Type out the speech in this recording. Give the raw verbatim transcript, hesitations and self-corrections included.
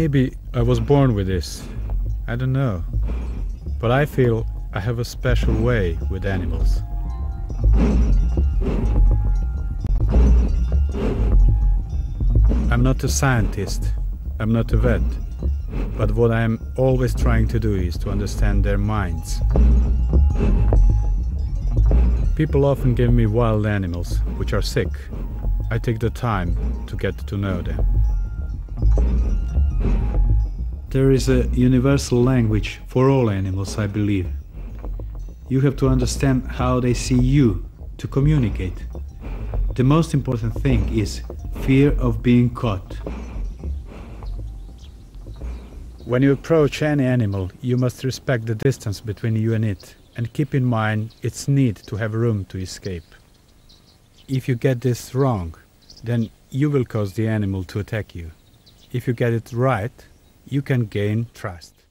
maybe I was born with this, I don't know, but I feel I have a special way with animals. I'm not a scientist, I'm not a vet, but what I'm always trying to do is to understand their minds. People often give me wild animals, which are sick. I take the time to get to know them. There is a universal language for all animals, I believe. You have to understand how they see you to communicate. The most important thing is fear of being caught. When you approach any animal, you must respect the distance between you and it, and keep in mind its need to have room to escape. If you get this wrong, then you will cause the animal to attack you. If you get it right, you can gain trust.